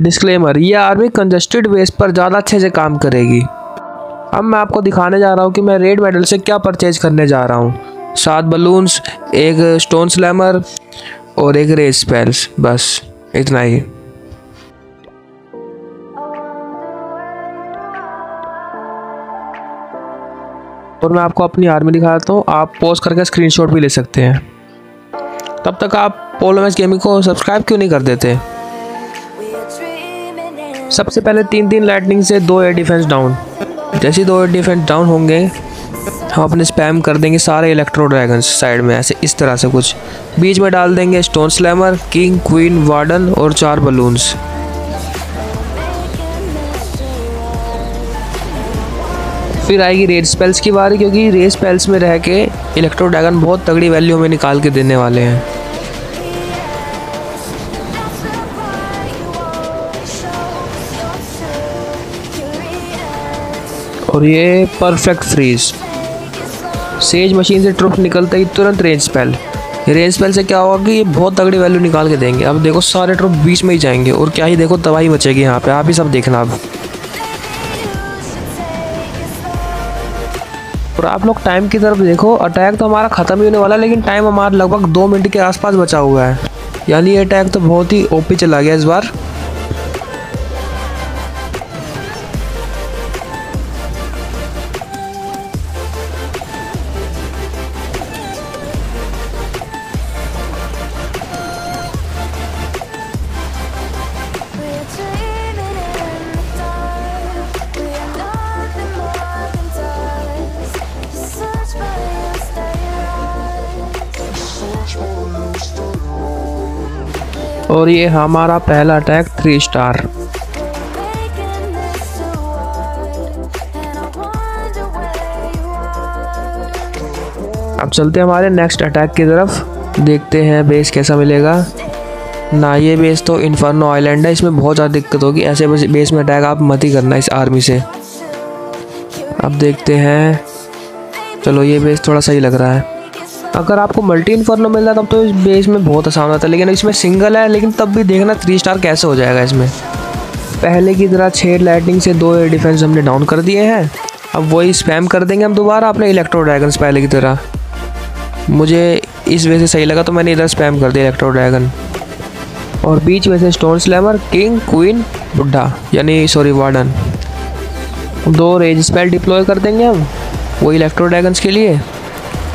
Disclaimer, ये army congested base पर ज़्यादा अच्छे से काम करेगी। अब मैं आपको दिखाने जा रहा हूँ कि मैं रेड मेडल से क्या परचेज करने जा रहा हूँ। 7 बलून्स, एक स्टोन स्लैमर और एक रेज स्पेल्स, बस इतना ही। और मैं आपको अपनी आर्मी दिखाता हूँ, आप पॉज करके स्क्रीनशॉट भी ले सकते हैं। तब तक आप पोलोमैक्स गेमिंग को सब्सक्राइब क्यों नहीं कर देते? सबसे पहले 3 लाइटनिंग से 2 एयर डिफेंस डाउन। जैसे 2 एयर डिफेंस डाउन होंगे हम अपने स्पैम कर देंगे सारे इलेक्ट्रो ड्रैगन्स साइड में, ऐसे इस तरह से कुछ बीच में डाल देंगे stone slammer, king, queen, warden और 4 बलून्स। फिर आएगी रेड स्पेल्स की बारी, क्योंकि रेड स्पेल्स में रह के इलेक्ट्रो ड्रैगन बहुत तगड़ी वैल्यू में निकाल के देने वाले हैं। और ये परफेक्ट फ्रीज, सेज मशीन से ट्रुप निकलता ही तुरंत रेंज स्पेल। रेंज स्पेल से क्या होगा कि ये बहुत तगड़ी वैल्यू निकाल के देंगे। अब देखो सारे ट्रुप बीच में ही जाएंगे और क्या ही देखो तबाही मचेगी यहाँ पे, आप ही सब देखना। अब और आप लोग टाइम की तरफ देखो, अटैक तो हमारा ख़त्म ही होने वाला, लेकिन टाइम हमारा लगभग 2 मिनट के आसपास बचा हुआ है, यानी ये अटैक तो बहुत ही ओपी चला गया इस बार। और ये हमारा पहला अटैक 3 स्टार। अब चलते हैं हमारे नेक्स्ट अटैक की तरफ, देखते हैं बेस कैसा मिलेगा ना। ये बेस तो इन्फर्नो आइलैंड है, इसमें बहुत ज़्यादा दिक्कत होगी, ऐसे बेस में अटैक आप मत ही करना इस आर्मी से। अब देखते हैं, चलो ये बेस थोड़ा सही लग रहा है। अगर आपको मल्टी इन्फर्नो मिल रहा तब तो इस बेस में बहुत आसान होता है, लेकिन इसमें सिंगल है, लेकिन तब भी देखना 3 स्टार कैसे हो जाएगा इसमें। पहले की तरह 6 लाइटनिंग से 2 एयर डिफेंस हमने डाउन कर दिए हैं। अब वही स्पैम कर देंगे हम दोबारा अपने इलेक्ट्रो ड्रैगन्स पहले की तरह। मुझे इस वजह से सही लगा तो मैंने इधर स्पैम कर दिया इलेक्ट्रो ड्रैगन, और बीच में से स्टोन स्लैमर, किंग, क्वीन, बुड्ढा यानी sorry warden, 2 rage spell deploy कर देंगे हम वही इलेक्ट्रो ड्रैगन्स के लिए।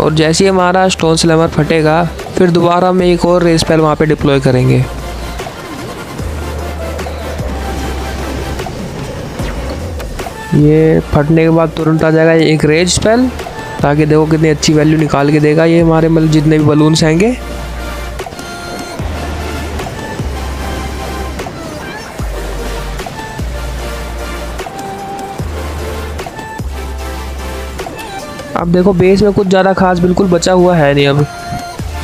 और जैसे ही हमारा स्टोन स्लैमर फटेगा फिर दोबारा हम एक और रेज स्पेल वहाँ पे डिप्लॉय करेंगे। ये फटने के बाद तुरंत आ जाएगा एक रेज स्पेल, ताकि देखो कितनी अच्छी वैल्यू निकाल के देगा ये हमारे, मतलब जितने भी बलून्स आएंगे। अब देखो बेस में कुछ ज़्यादा खास बिल्कुल बचा हुआ है नहीं, अब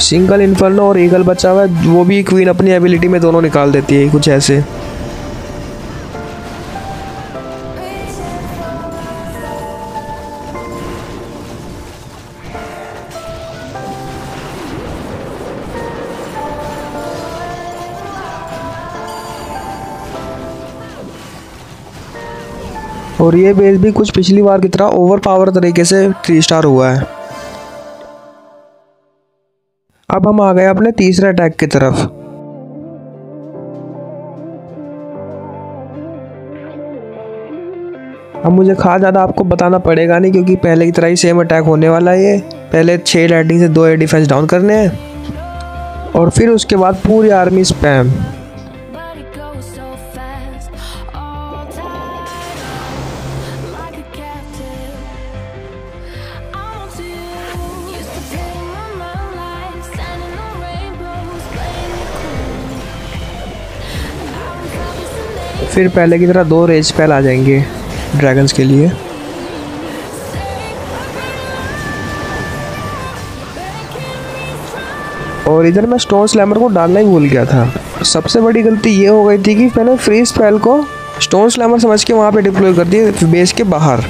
सिंगल इन्फर्नो और ईगल बचा हुआ है, वो भी क्वीन अपनी एबिलिटी में दोनों निकाल देती है कुछ ऐसे। और ये बेस भी कुछ पिछली बार की तरह ओवर पावर तरीके से 3 स्टार हुआ है। अब हम आ गए अपने तीसरे अटैक की तरफ। अब मुझे खास ज़्यादा आपको बताना पड़ेगा नहीं, क्योंकि पहले की तरह ही सेम अटैक होने वाला है। ये पहले 6 लाइटिंग से 2 एयर डिफेंस डाउन करने हैं, और फिर उसके बाद पूरी आर्मी स्पैम। फिर पहले की तरह 2 रेज स्पेल आ जाएंगे ड्रैगन्स के लिए। और इधर मैं स्टोन स्लैमर को डालना ही भूल गया था। सबसे बड़ी गलती ये हो गई थी कि मैंने फ्रीज स्पेल को स्टोन स्लैमर समझ के वहाँ पे डिप्लॉय कर दिए बेस के बाहर।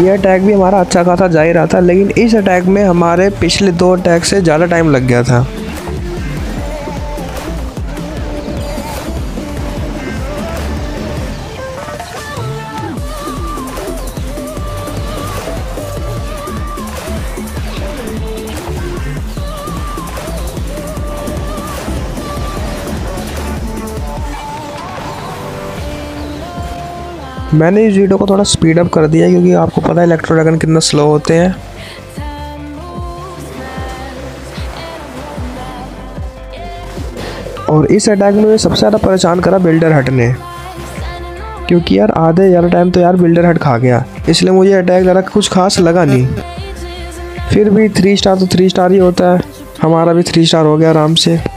ये अटैक भी हमारा अच्छा खासा जा ही रहा था, लेकिन इस अटैक में हमारे पिछले दो अटैक से ज़्यादा टाइम लग गया था। मैंने इस वीडियो को थोड़ा स्पीड अप कर दिया क्योंकि आपको पता है इलेक्ट्रो ड्रैगन कितना स्लो होते हैं। और इस अटैक में सबसे ज़्यादा परेशान करा बिल्डर हट ने, क्योंकि यार आधे ज़्यादा टाइम तो यार बिल्डर हट खा गया, इसलिए मुझे अटैक ज़्यादा कुछ खास लगा नहीं। फिर भी 3 स्टार तो 3 स्टार ही होता है, हमारा भी 3 स्टार हो गया आराम से।